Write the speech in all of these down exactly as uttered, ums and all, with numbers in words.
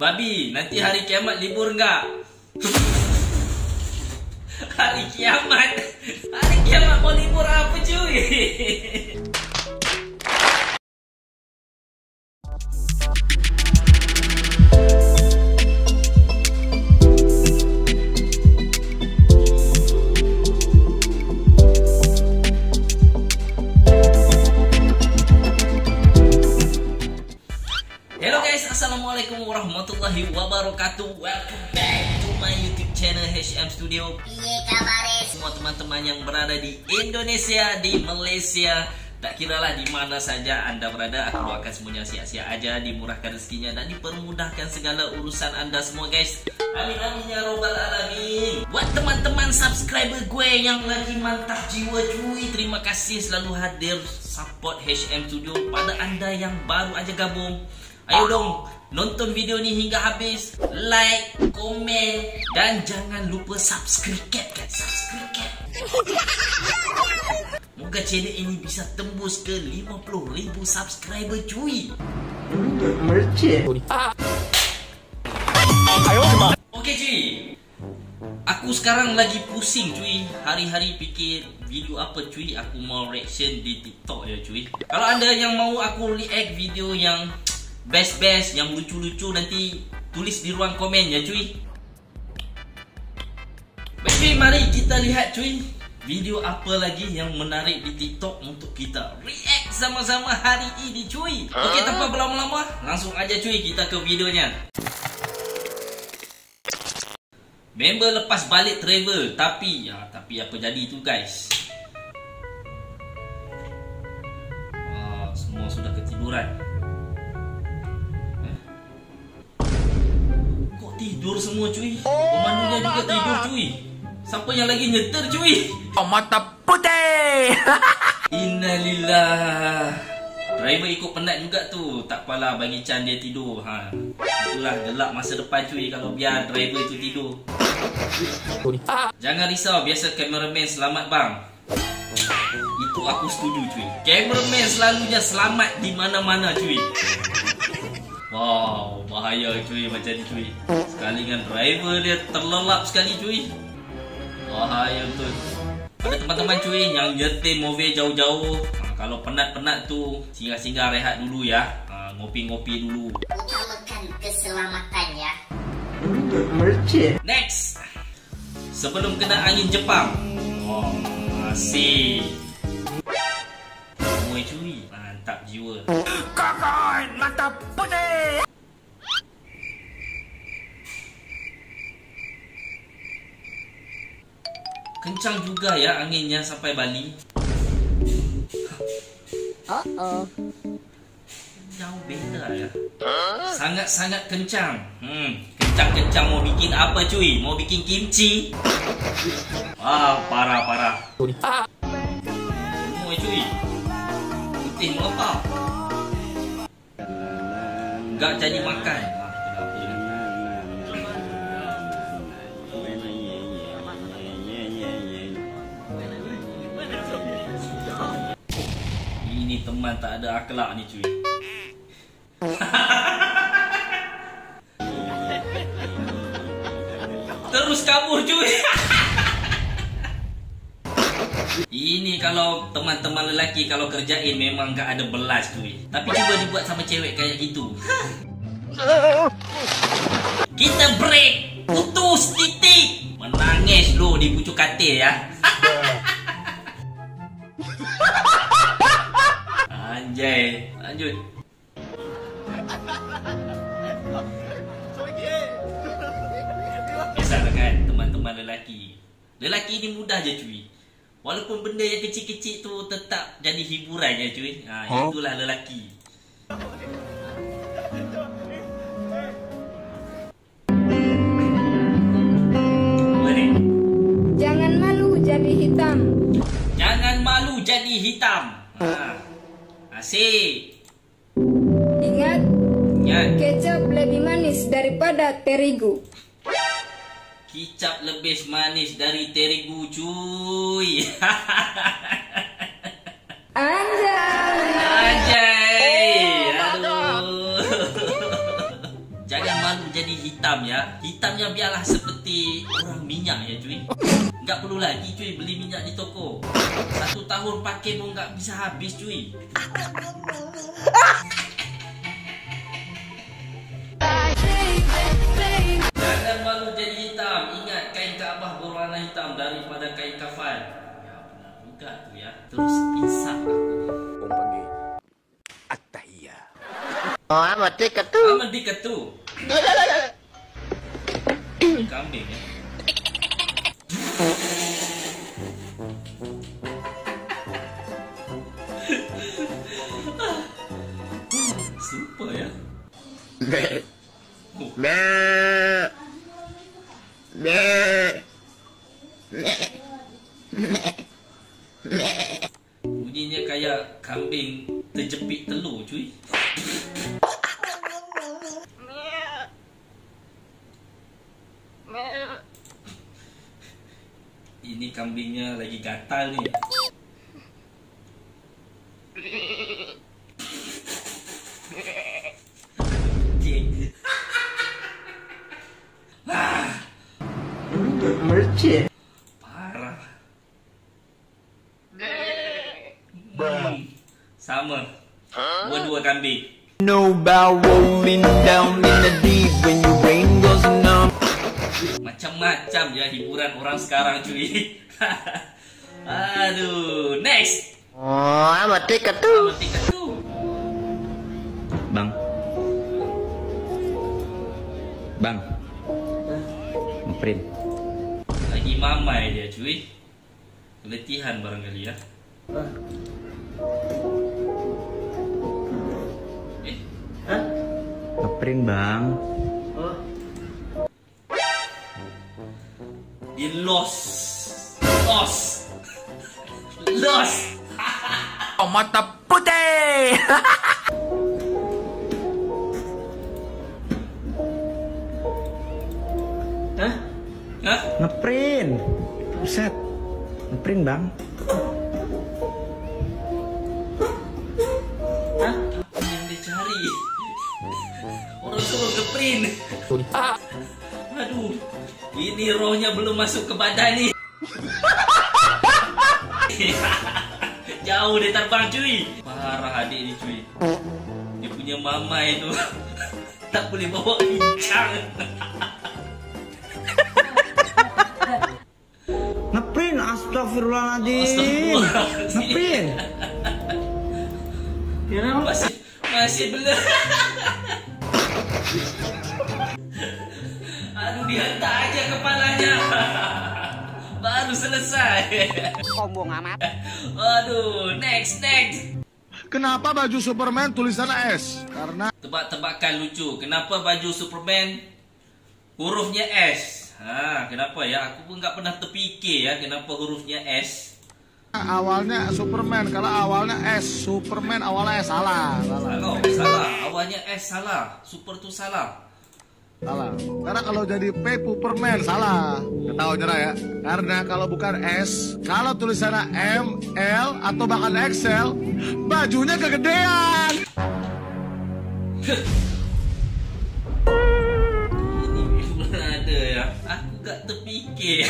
Babi, nanti hari kiamat libur enggak? Hari kiamat, hari kiamat mau libur apa cuy? Assalamualaikum warahmatullahi wabarakatuh. Welcome back to my YouTube channel H M Studio. Iya kabarin semua teman-teman yang berada di Indonesia, di Malaysia, tak kiralah di mana saja anda berada, aku doakan semuanya sia-sia aja, dimurahkan rezekinya dan dipermudahkan segala urusan anda semua guys. Amin amin ya robbal alamin. Buat teman-teman subscriber gue yang lagi mantap jiwa cuy, terima kasih selalu hadir support H M Studio. Pada anda yang baru aja gabung, ayo dong nonton video ni hingga habis, like, komen dan jangan lupa subscribe cat, cat. Subscribe cat. Moga channel ini bisa tembus ke lima puluh ribu subscriber cuy. Okey cuy, aku sekarang lagi pusing cuy. Hari-hari fikir video apa cuy aku mau reaction di TikTok ya cuy. Kalau anda yang mau aku react video yang best-best, yang lucu-lucu nanti tulis di ruang komen ya cuy. Baik cuy, mari kita lihat cuy video apa lagi yang menarik di TikTok untuk kita react sama-sama hari ini cuy. Okey, tanpa berlama-lama langsung aja cuy kita ke videonya. Member lepas balik travel tapi ya, tapi apa jadi tu guys? Ah, semua sudah ketiduran. Tidur semua cuy. Pemandunya oh, juga tidur cuy. Siapa yang lagi nyetir cuy? Oh, mata putih. Innalillah. Driver ikut penat juga tu. Tak apalah bagi Chan dia tidur. Ha. Itulah gelap masa depan cuy kalau biar driver itu tidur. Jangan risau, biasa kameraman selamat bang. Itu aku setuju cuy. Kameraman selalunya selamat di mana-mana cuy. Wow, bahaya cuy macam ni cuy. Sekali dengan driver dia terlelap sekali cuy. Bahaya betul. Pada teman-teman cuy yang nyetir mobil jauh-jauh, ha, kalau penat-penat tu singgah-singgah rehat dulu ya, ha, ngopi-ngopi dulu. Utamakan keselamatan ya. Next, sebelum kena angin Jepang. Wow, masih Mui cuy, mantap jiwa. Kakak, mantap putih. Kencang juga ya anginnya sampai Bali. Uh oh. Jauh beda ya. Sangat-sangat kencang. Hmm, kencang-kencang mau bikin apa cuy? Mau bikin kimchi? Wow, parah-parah. Mui cuy. Putih mengepal. Enggak jadi makan. Ini teman tak ada akhlak ni cuy. Terus kabur cuy. Ini kalau teman-teman lelaki kalau kerjain memang tak ada belas cuy. Tapi cuba dibuat sama cewek kayak gitu. Kita break, putus titik. Menangis lu di pucuk katil ya. Anjay, lanjut. Biasalah kan teman-teman lelaki. Lelaki ini mudah je cuy. Walaupun benda yang kecil-kecil tu tetap jadi hiburan ya cuy. Ha, itulah lelaki. Apa ni? Jangan malu jadi hitam. Jangan malu jadi hitam. Ha. Asyik. Ingat, ingat. Kecap lebih manis daripada terigu. Kicap lebih manis dari terigu cuy. Anjay. Anjay. Aduh. Jangan malu menjadi hitam ya. Hitamnya biarlah seperti orang minyak ya cuy. Nggak perlu lagi cuy beli minyak di toko. Satu tahun pakai pun nggak bisa habis cuy. Jangan malu jadi hitam. Ingat kain Ka'bah berwarna hitam daripada kain kafan. Ya benar juga tuh ya. Terus insaf aku. Oh, amat dekat tuh. Amat dekat tuh. Kambing ya. Super ya. Me. Me. Me. Bunyinya kayak kambing terjepit telur, cuy. Ini kambingnya lagi gatal nih. Mercek. Parah. Hmm. Sama. Dua-dua kambing. No bow rolling down in the deep when you rain goes numb. Macam-macam ya hiburan orang sekarang cuy. Aduh, next. Oh, amat dekat tuh. Amat dekat tuh. Bang. Bang. Ngeprint. Lagi mamai dia cuy. Keletihan barangkali ya. Eh. Hah? Ngeprint, Bang. Los, los, los. Oh, mata putih. Hah? Hah? Ngeprint. Buset. Ngeprint, Bang. Hah? Apa yang dicari? Orang suruh ngeprint. Aduh. Ini rohnya belum masuk ke badan nih. Jauh dia terbang cuy. Parah adik ini cuy. Dia punya mama itu. Tak boleh bawa bincang. Ngeprint, astagfirullahaladzim. Ngeprint. Masih, masih belum. Aduh, dihentak aja kepalanya. Baru selesai. Sombong amat. Aduh, next, next. Kenapa baju Superman tulisannya S? Karena tebak-tebakan lucu. Kenapa baju Superman hurufnya S? Ah, kenapa ya? Aku pun nggak pernah terpikir ya kenapa hurufnya S. Awalnya Superman, kalau awalnya S, Superman awalnya S salah. Salah. No, salah. Awalnya S salah. Super tuh salah. Salah. Karena kalau jadi P Puperman salah. Ketahu nyerah ya. Karena kalau bukan S, kalau tulisannya M, L atau bahkan X L, bajunya kegedean. Ini memang ada ya. Aku gak terpikir.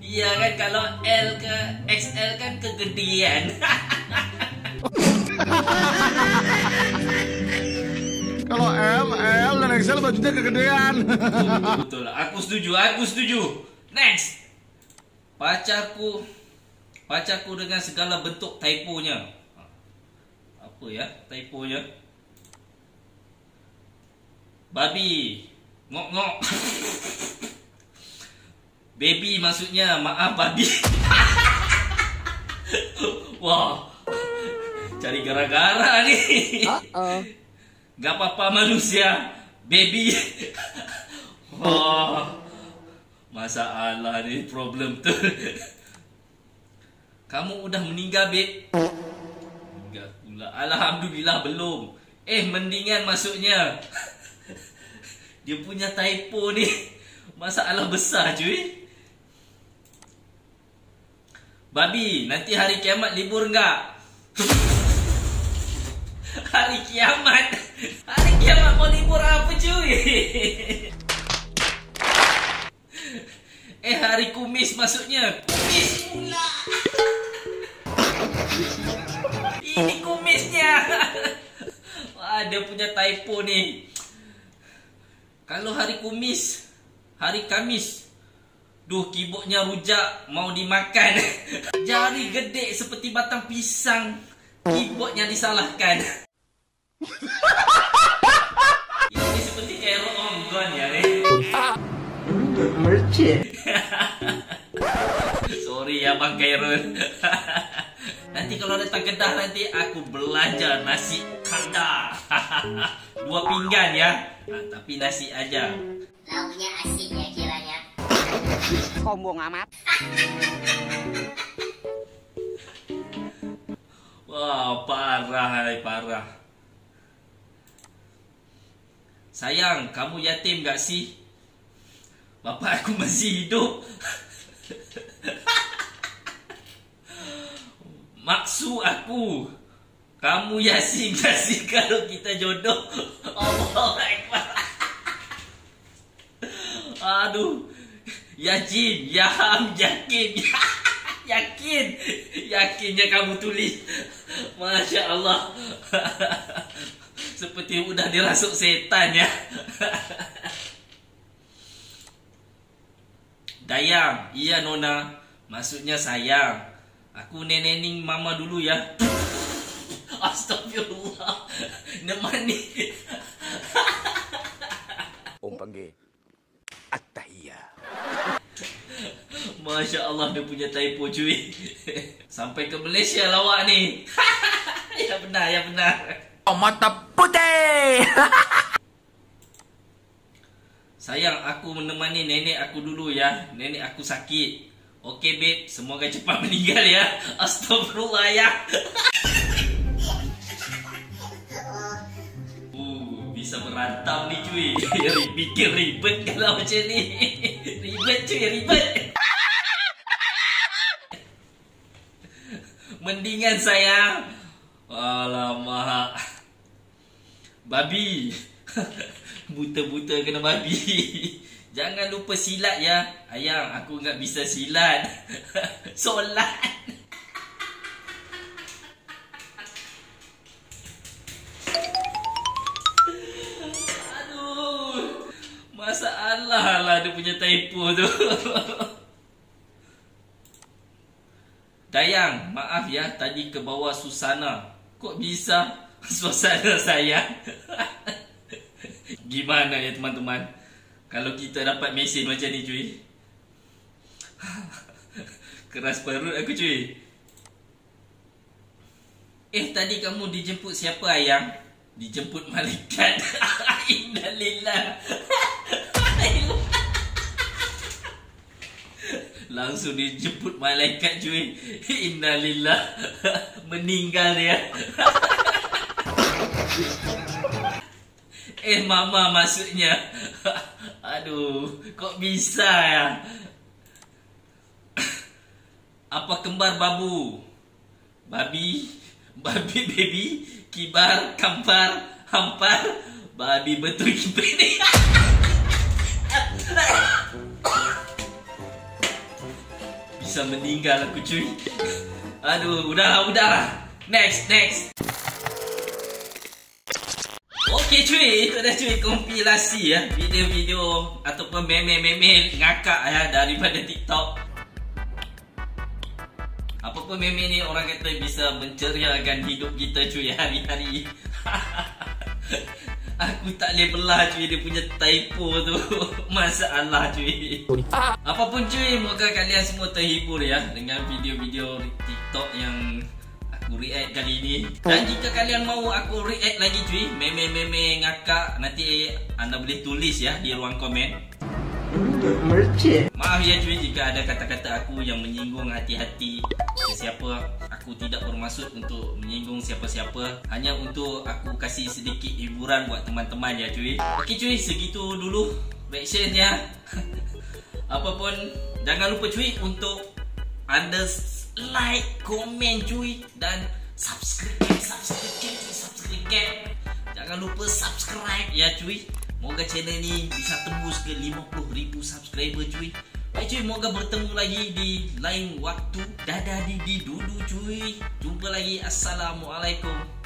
Iya kan kalau L ke X L kan kegedean. Kalau M, L, dan X L bajunya kegedean. Betul, betul, aku setuju, aku setuju. Next. Pacarku, pacarku dengan segala bentuk typonya. Apa ya typonya? Babi, ngok-ngok. Baby maksudnya, maaf babi. Wah, cari gara-gara nih. Uh-oh. Gak apa-apa manusia, baby. Oh, masalah nih problem tuh. Kamu udah meninggal, babe? Enggak pula. Alhamdulillah belum. Eh, mendingan maksudnya. Dia punya typo nih. Masalah besar cuy. Babi, nanti hari kiamat libur enggak? Hari kiamat. Arik ya mak mau libur apa cuy? Eh hari Kumis maksudnya. Kumis pula. Ini kumisnya. Wah dia punya typo nih. Kalau hari Kumis, hari Kamis. Duh keyboardnya rujak mau dimakan. Jari gede seperti batang pisang. Keyboardnya disalahkan. Ini seperti kayak Om Gon ya nih. Sorry ya Bang Kairun. Nanti kalau datang Kedah nanti aku belajar nasi Kedah. Dua pinggan ya. Nah, tapi nasi aja. Lauknya asin ya kiranya. Sombong amat. Wah, parah, parah. Sayang, kamu yatim gak sih? Bapak aku masih hidup. Maksud aku, kamu yasin gak sih kalau kita jodoh? Allah Akbar. Aduh, Yajin, Yaham, Yakin, Yakin, Yakinnya kamu tulis. Masya Allah. Seperti udah dirasuk setan ya. Dayang, iya Nona, maksudnya sayang. Aku nenening mama dulu ya. Astagfirullah. Nemani. Om panggil. Attahiyah. Masya Allah dia punya typo cuy. Sampai ke Malaysia lawak ni. Ya benar, ya benar. Oh, mata putih. Sayang, aku menemani nenek aku dulu ya. Nenek aku sakit. Oke, babe. Semoga cepat meninggal ya. Astagfirullah ya. Uh, bisa merantau nih cuy. Bikin ribet kalau macam ni. Ribet cuy, ribet. Mendingan sayang. Alamak. Babi. Buta-buta kena babi. Jangan lupa silat ya. Ayang, aku enggak bisa silat. Solat. Aduh. Masalah lah dia punya typo tu. Dayang, maaf ya tadi ke bawah susana. Kok bisa suasana saya? Gimana ya teman-teman kalau kita dapat mesej macam ni cuy. Keras perut aku cuy. Eh tadi kamu dijemput siapa ayang? Dijemput malaikat. Innalillah. Langsung dijemput malaikat cuy. Innalillah. Meninggal dia. Eh mama maksudnya. Aduh, kok bisa ya? Apa kembar babu? Babi, babi baby, kibar, kampar, hampar, babi betul kipini. Bisa meninggal aku cuy. Aduh, udahlah, udahlah. Next, next. Okey cuy, itu dah cuy kompilasi ya video-video ataupun meme-meme ngakak ya daripada TikTok. Apa pun meme ni orang kata bisa menceriakan hidup kita cuy hari-hari. Aku tak boleh belah cuy dia punya typo tu. Masalah cuy. Apa pun cuy, moga kalian semua terhibur ya dengan video-video TikTok yang aku react kali ini. Dan jika kalian mau aku react lagi cuy meme-meme ngakak, nanti anda boleh tulis ya di ruang komen. Maaf ya cuy jika ada kata-kata aku yang menyinggung hati-hati sesiapa. Aku tidak bermaksud untuk menyinggung siapa-siapa, hanya untuk aku kasih sedikit hiburan buat teman-teman ya cuy. Okey cuy, segitu dulu reaction ya. Apapun jangan lupa cuy untuk anda like, komen cuy, dan subscribe, subscribe, subscribe. Jangan lupa subscribe ya cuy. Moga channel ni bisa tembus ke lima puluh ribu subscriber cuy. Baik cuy, moga bertemu lagi di lain waktu. Dadah Didi dulu cuy. Jumpa lagi. Assalamualaikum.